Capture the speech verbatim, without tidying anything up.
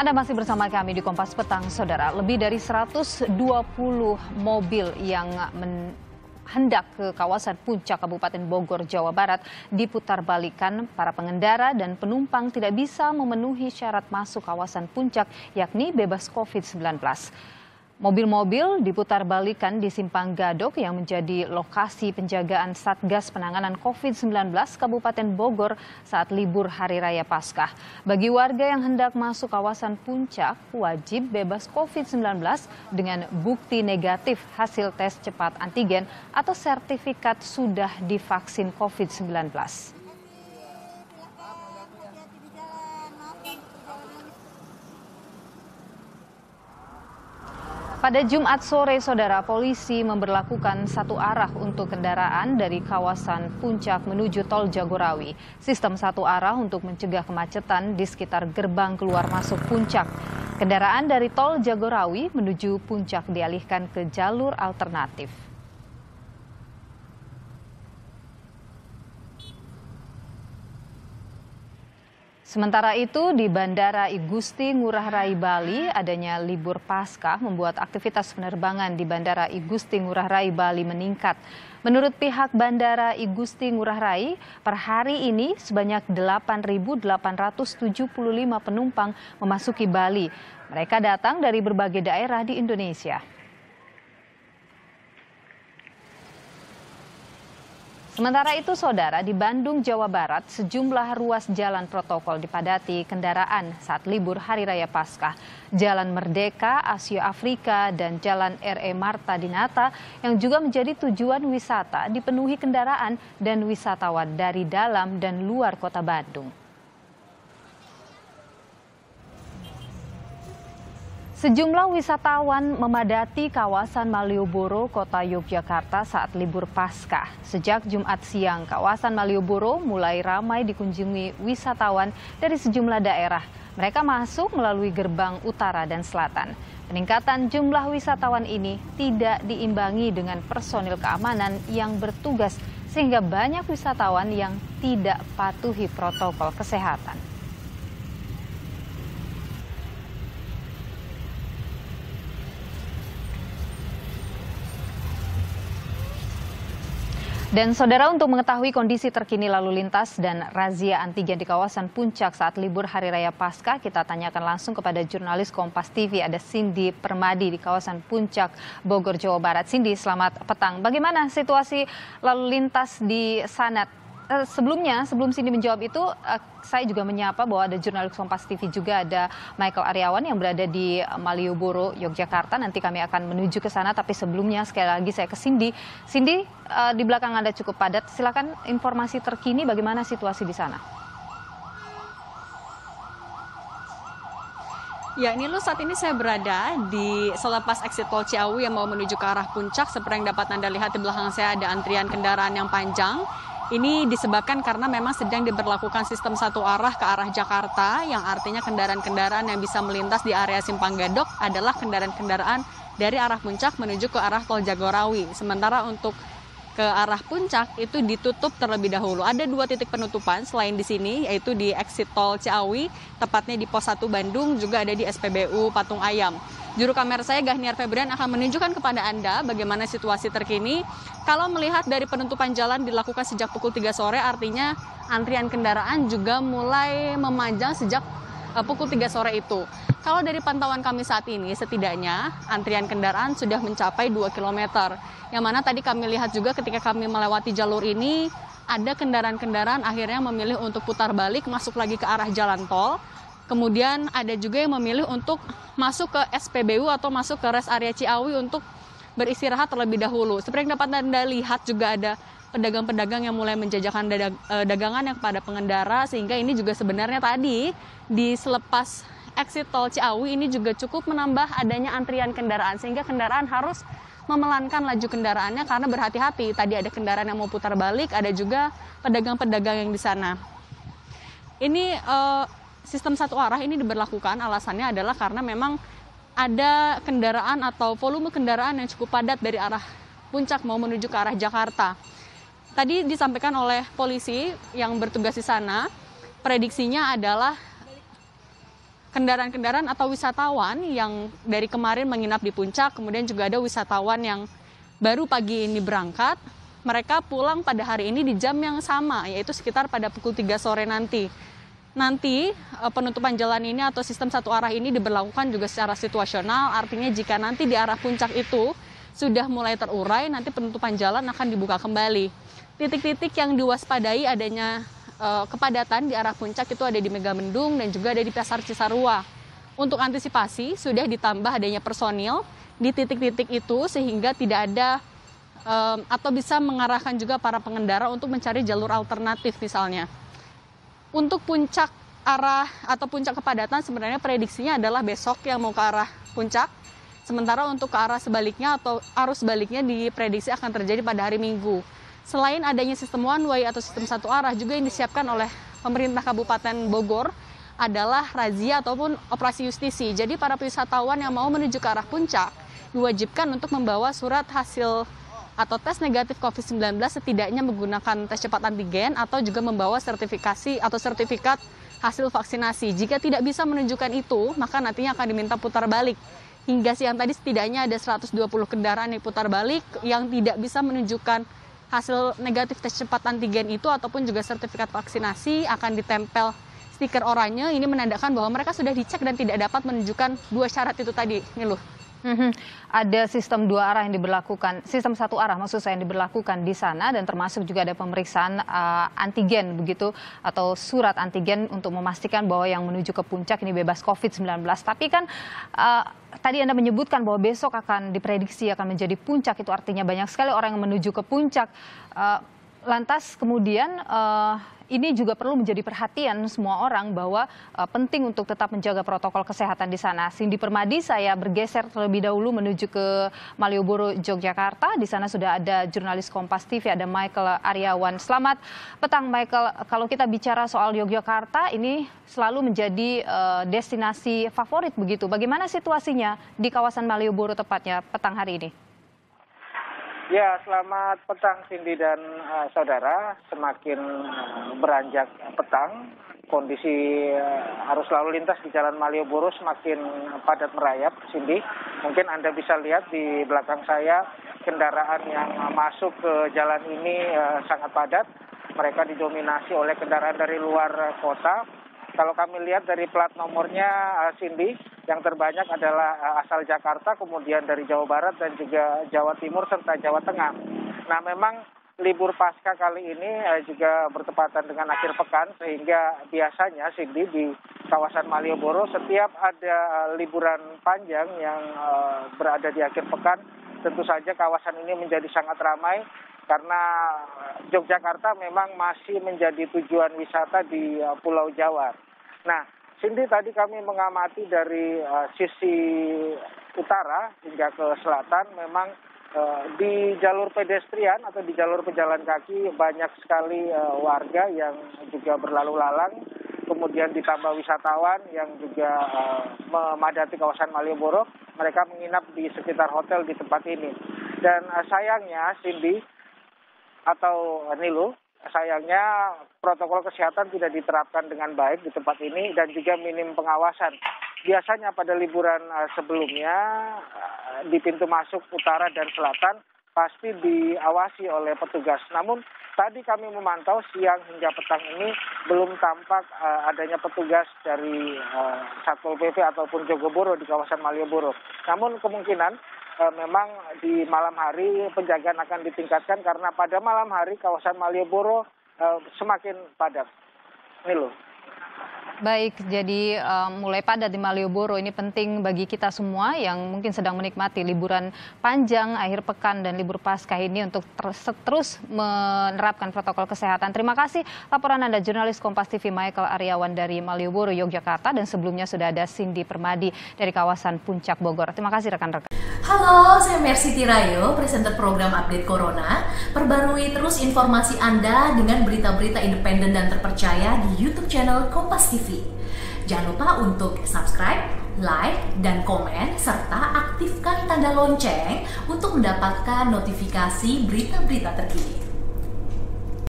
Anda masih bersama kami di Kompas Petang, Saudara. Lebih dari seratus dua puluh mobil yang men hendak ke kawasan Puncak Kabupaten Bogor, Jawa Barat diputarbalikan. Para pengendara dan penumpang tidak bisa memenuhi syarat masuk kawasan Puncak, yakni bebas COVID sembilan belas. Mobil-mobil diputarbalikan di Simpang Gadog yang menjadi lokasi penjagaan Satgas Penanganan COVID sembilan belas Kabupaten Bogor saat libur Hari Raya Paskah. Bagi warga yang hendak masuk kawasan Puncak, wajib bebas COVID sembilan belas dengan bukti negatif hasil tes cepat antigen atau sertifikat sudah divaksin COVID sembilan belas. Pada Jumat sore, Saudara, polisi memberlakukan satu arah untuk kendaraan dari kawasan Puncak menuju Tol Jagorawi. Sistem satu arah untuk mencegah kemacetan di sekitar gerbang keluar masuk Puncak. Kendaraan dari Tol Jagorawi menuju Puncak dialihkan ke jalur alternatif. Sementara itu, di Bandara I Gusti Ngurah Rai, Bali, adanya libur Paskah membuat aktivitas penerbangan di Bandara I Gusti Ngurah Rai, Bali meningkat. Menurut pihak Bandara I Gusti Ngurah Rai, per hari ini sebanyak delapan ribu delapan ratus tujuh puluh lima penumpang memasuki Bali. Mereka datang dari berbagai daerah di Indonesia. Sementara itu, Saudara, di Bandung, Jawa Barat, sejumlah ruas jalan protokol dipadati kendaraan saat libur Hari Raya Paskah. Jalan Merdeka, Asia Afrika, dan Jalan R E Martadinata yang juga menjadi tujuan wisata dipenuhi kendaraan dan wisatawan dari dalam dan luar kota Bandung. Sejumlah wisatawan memadati kawasan Malioboro, kota Yogyakarta saat libur Paskah. Sejak Jumat siang, kawasan Malioboro mulai ramai dikunjungi wisatawan dari sejumlah daerah. Mereka masuk melalui gerbang utara dan selatan. Peningkatan jumlah wisatawan ini tidak diimbangi dengan personil keamanan yang bertugas, sehingga banyak wisatawan yang tidak patuhi protokol kesehatan. Dan Saudara, untuk mengetahui kondisi terkini lalu lintas dan razia antigen di kawasan Puncak saat libur Hari Raya Paskah, kita tanyakan langsung kepada jurnalis Kompas T V, ada Cindy Permadi di kawasan Puncak, Bogor, Jawa Barat. Cindy, selamat petang. Bagaimana situasi lalu lintas di sana? Sebelumnya, sebelum Cindy menjawab itu, saya juga menyapa bahwa ada jurnalis Kompas T V juga, ada Michael Aryawan yang berada di Malioboro, Yogyakarta. Nanti kami akan menuju ke sana, tapi sebelumnya sekali lagi saya ke Cindy. Cindy, di belakang Anda cukup padat. Silakan informasi terkini bagaimana situasi di sana. Ya, ini loh, saat ini saya berada di selepas exit Tol Ciawi yang mau menuju ke arah Puncak. Seperti yang dapat Anda lihat di belakang saya ada antrian kendaraan yang panjang. Ini disebabkan karena memang sedang diberlakukan sistem satu arah ke arah Jakarta, yang artinya kendaraan-kendaraan yang bisa melintas di area Simpang Gadog adalah kendaraan-kendaraan dari arah Puncak menuju ke arah Tol Jagorawi. Sementara untuk ke arah Puncak itu ditutup terlebih dahulu. Ada dua titik penutupan selain di sini, yaitu di exit Tol Ciawi, tepatnya di Pos satu Bandung, juga ada di S P B U Patung Ayam. Juru kamera saya, Gahniar Febrian, akan menunjukkan kepada Anda bagaimana situasi terkini. Kalau melihat dari penutupan jalan dilakukan sejak pukul tiga sore, artinya antrian kendaraan juga mulai memanjang sejak pukul tiga sore itu. Kalau dari pantauan kami saat ini, setidaknya antrian kendaraan sudah mencapai dua kilometer. Yang mana tadi kami lihat juga ketika kami melewati jalur ini, ada kendaraan-kendaraan akhirnya memilih untuk putar balik, masuk lagi ke arah jalan tol. Kemudian ada juga yang memilih untuk masuk ke S P B U atau masuk ke rest area Ciawi untuk beristirahat terlebih dahulu. Seperti yang dapat Anda lihat juga ada pedagang-pedagang yang mulai menjajakan dagangan yang kepada pengendara, sehingga ini juga sebenarnya tadi di selepas exit Tol Ciawi ini juga cukup menambah adanya antrian kendaraan, sehingga kendaraan harus memelankan laju kendaraannya karena berhati-hati. Tadi ada kendaraan yang mau putar balik, ada juga pedagang-pedagang yang di sana. Ini uh, sistem satu arah ini diberlakukan, alasannya adalah karena memang ada kendaraan atau volume kendaraan yang cukup padat dari arah Puncak mau menuju ke arah Jakarta. Tadi disampaikan oleh polisi yang bertugas di sana, prediksinya adalah kendaraan-kendaraan atau wisatawan yang dari kemarin menginap di Puncak, kemudian juga ada wisatawan yang baru pagi ini berangkat, mereka pulang pada hari ini di jam yang sama, yaitu sekitar pada pukul tiga sore nanti. Nanti penutupan jalan ini atau sistem satu arah ini diberlakukan juga secara situasional, artinya jika nanti di arah Puncak itu sudah mulai terurai, nanti penutupan jalan akan dibuka kembali. Titik-titik yang diwaspadai adanya e, kepadatan di arah Puncak itu ada di Megamendung dan juga ada di Pasar Cisarua. Untuk antisipasi sudah ditambah adanya personil di titik-titik itu sehingga tidak ada e, atau bisa mengarahkan juga para pengendara untuk mencari jalur alternatif misalnya. Untuk puncak arah atau puncak kepadatan sebenarnya prediksinya adalah besok yang mau ke arah Puncak. Sementara untuk ke arah sebaliknya atau arus sebaliknya diprediksi akan terjadi pada hari Minggu. Selain adanya sistem one way atau sistem satu arah juga yang disiapkan oleh pemerintah Kabupaten Bogor adalah razia ataupun operasi justisi. Jadi para wisatawan yang mau menuju ke arah Puncak diwajibkan untuk membawa surat hasil atau tes negatif covid sembilan belas setidaknya menggunakan tes cepat antigen atau juga membawa sertifikasi atau sertifikat hasil vaksinasi. Jika tidak bisa menunjukkan itu, maka nantinya akan diminta putar balik. Hingga siang tadi setidaknya ada seratus dua puluh kendaraan yang putar balik yang tidak bisa menunjukkan hasil negatif tes cepat antigen itu ataupun juga sertifikat vaksinasi akan ditempel stiker oranye. Ini menandakan bahwa mereka sudah dicek dan tidak dapat menunjukkan dua syarat itu tadi, Niluh. Mm-hmm. Ada sistem dua arah yang diberlakukan, sistem satu arah maksud saya yang diberlakukan di sana dan termasuk juga ada pemeriksaan uh, antigen begitu atau surat antigen untuk memastikan bahwa yang menuju ke Puncak ini bebas covid sembilan belas. Tapi kan uh, tadi Anda menyebutkan bahwa besok akan diprediksi akan menjadi puncak, itu artinya banyak sekali orang yang menuju ke Puncak. Uh, Lantas kemudian uh, ini juga perlu menjadi perhatian semua orang bahwa uh, penting untuk tetap menjaga protokol kesehatan di sana. Cindy Permadi, saya bergeser terlebih dahulu menuju ke Malioboro, Yogyakarta. Di sana sudah ada jurnalis Kompas T V, ada Michael Aryawan. Selamat petang, Michael. Kalau kita bicara soal Yogyakarta, ini selalu menjadi uh, destinasi favorit begitu. Bagaimana situasinya di kawasan Malioboro tepatnya petang hari ini? Ya, selamat petang Cindy dan uh, saudara. Semakin uh, beranjak petang, kondisi uh, arus lalu lintas di Jalan Malioboro semakin padat merayap, Cindy. Mungkin Anda bisa lihat di belakang saya, kendaraan yang masuk ke jalan ini uh, sangat padat. Mereka didominasi oleh kendaraan dari luar kota. Kalau kami lihat dari plat nomornya, uh, Cindy, yang terbanyak adalah asal Jakarta, kemudian dari Jawa Barat dan juga Jawa Timur serta Jawa Tengah. Nah, memang libur pasca kali ini juga bertepatan dengan akhir pekan, sehingga biasanya Cindy di kawasan Malioboro setiap ada liburan panjang yang berada di akhir pekan, tentu saja kawasan ini menjadi sangat ramai karena Yogyakarta memang masih menjadi tujuan wisata di Pulau Jawa. Nah, Cindy, tadi kami mengamati dari uh, sisi utara hingga ke selatan, memang uh, di jalur pedestrian atau di jalur pejalan kaki banyak sekali uh, warga yang juga berlalu lalang, kemudian ditambah wisatawan yang juga uh, memadati kawasan Malioboro, mereka menginap di sekitar hotel di tempat ini. Dan uh, sayangnya, Cindy, atau Nilu, sayangnya protokol kesehatan tidak diterapkan dengan baik di tempat ini dan juga minim pengawasan. Biasanya pada liburan sebelumnya di pintu masuk utara dan selatan pasti diawasi oleh petugas. Namun tadi kami memantau siang hingga petang ini belum tampak adanya petugas dari Satpol P P ataupun Jogoboro di kawasan Malioboro. Namun kemungkinan memang di malam hari penjagaan akan ditingkatkan karena pada malam hari kawasan Malioboro uh, semakin padat. Ini loh. Baik, jadi um, mulai padat di Malioboro, ini penting bagi kita semua yang mungkin sedang menikmati liburan panjang, akhir pekan dan libur pasca ini untuk ter terus menerapkan protokol kesehatan. Terima kasih laporan Anda, jurnalis Kompas T V Michael Aryawan dari Malioboro, Yogyakarta, dan sebelumnya sudah ada Cindy Permadi dari kawasan Puncak Bogor. Terima kasih rekan-rekan. Halo, saya Mercy Tirayo, presenter program Update Corona. Perbarui terus informasi Anda dengan berita-berita independen dan terpercaya di YouTube channel Kompas T V. Jangan lupa untuk subscribe, like, dan komen, serta aktifkan tanda lonceng untuk mendapatkan notifikasi berita-berita terkini.